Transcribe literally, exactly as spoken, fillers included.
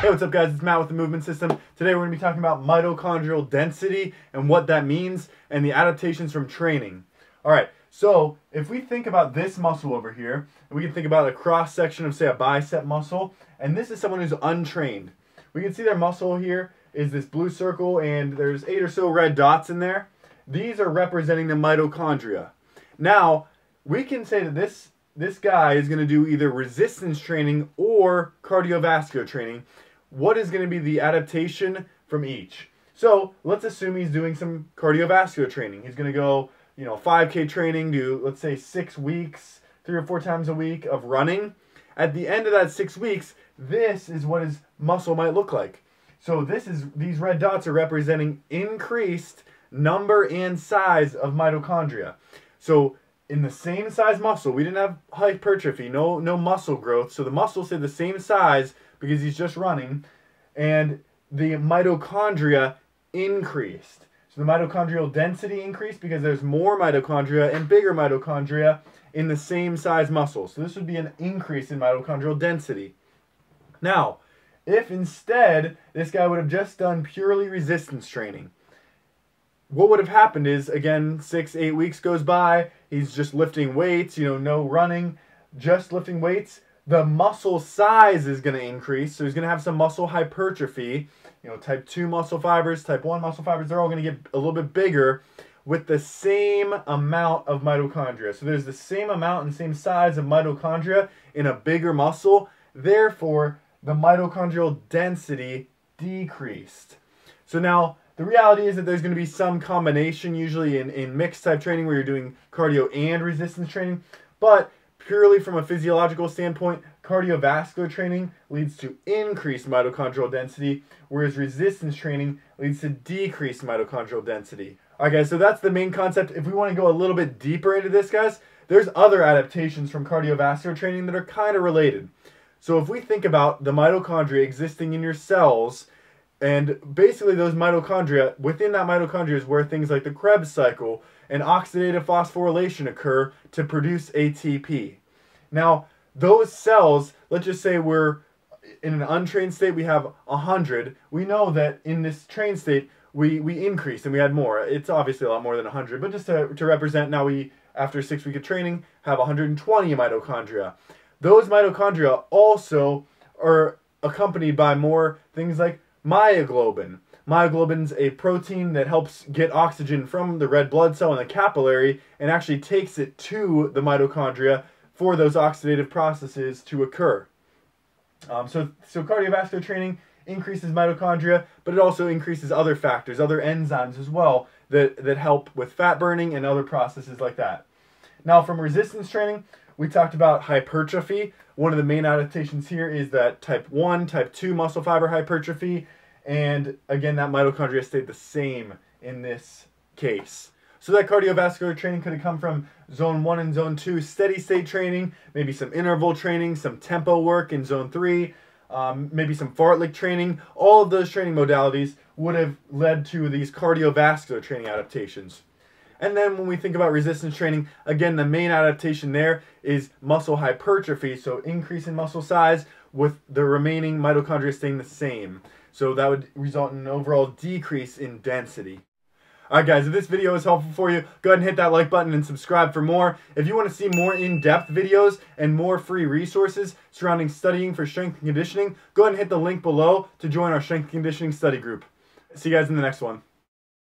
Hey, what's up guys, it's Matt with The Movement System. Today we're going to be talking about mitochondrial density and what that means and the adaptations from training. Alright, so if we think about this muscle over here, we can think about a cross section of say a bicep muscle, and this is someone who's untrained. We can see their muscle here is this blue circle and there's eight or so red dots in there. These are representing the mitochondria. Now, we can say that this This guy is going to do either resistance training or cardiovascular training. What is going to be the adaptation from each? So let's assume he's doing some cardiovascular training. He's going to go, you know, five K training, do let's say six weeks, three or four times a week of running. At the end of that six weeks, this is what his muscle might look like. So this is these red dots are representing increased number and size of mitochondria. So in the same size muscle, we didn't have hypertrophy, no no muscle growth, so the muscle stayed the same size because he's just running, and the mitochondria increased. So the mitochondrial density increased because there's more mitochondria and bigger mitochondria in the same size muscle. So this would be an increase in mitochondrial density. Now, if instead this guy would have just done purely resistance training, what would have happened is, again, six, eight weeks goes by, he's just lifting weights, you know, no running, just lifting weights. The muscle size is going to increase, so he's going to have some muscle hypertrophy. You know, type two muscle fibers, type one muscle fibers, they're all going to get a little bit bigger with the same amount of mitochondria. So there's the same amount and same size of mitochondria in a bigger muscle. Therefore, the mitochondrial density decreased. So now, the reality is that there's going to be some combination usually in, in mixed type training where you're doing cardio and resistance training, but purely from a physiological standpoint, cardiovascular training leads to increased mitochondrial density, whereas resistance training leads to decreased mitochondrial density. Alright guys, so that's the main concept. If we want to go a little bit deeper into this guys, there's other adaptations from cardiovascular training that are kind of related. So if we think about the mitochondria existing in your cells, and basically those mitochondria, within that mitochondria is where things like the Krebs cycle and oxidative phosphorylation occur to produce A T P. Now, those cells, let's just say we're in an untrained state, we have one hundred. We know that in this trained state, we, we increased and we had more. It's obviously a lot more than one hundred, but just to, to represent, now we, after six weeks of training, have one hundred twenty mitochondria. Those mitochondria also are accompanied by more things like myoglobin. Myoglobin's a protein that helps get oxygen from the red blood cell and the capillary and actually takes it to the mitochondria for those oxidative processes to occur. Um, so, so cardiovascular training increases mitochondria, but it also increases other factors, other enzymes as well that, that help with fat burning and other processes like that. Now from resistance training, we talked about hypertrophy. One of the main adaptations here is that type one, type two muscle fiber hypertrophy, and again, that mitochondria stayed the same in this case. So that cardiovascular training could have come from zone one and zone two steady state training, maybe some interval training, some tempo work in zone three, um, maybe some fartlek training. All of those training modalities would have led to these cardiovascular training adaptations. And then when we think about resistance training, again, the main adaptation there is muscle hypertrophy, so increase in muscle size with the remaining mitochondria staying the same. So that would result in an overall decrease in density. Alright guys, if this video is helpful for you, go ahead and hit that like button and subscribe for more. If you want to see more in-depth videos and more free resources surrounding studying for strength and conditioning, go ahead and hit the link below to join our strength and conditioning study group. See you guys in the next one.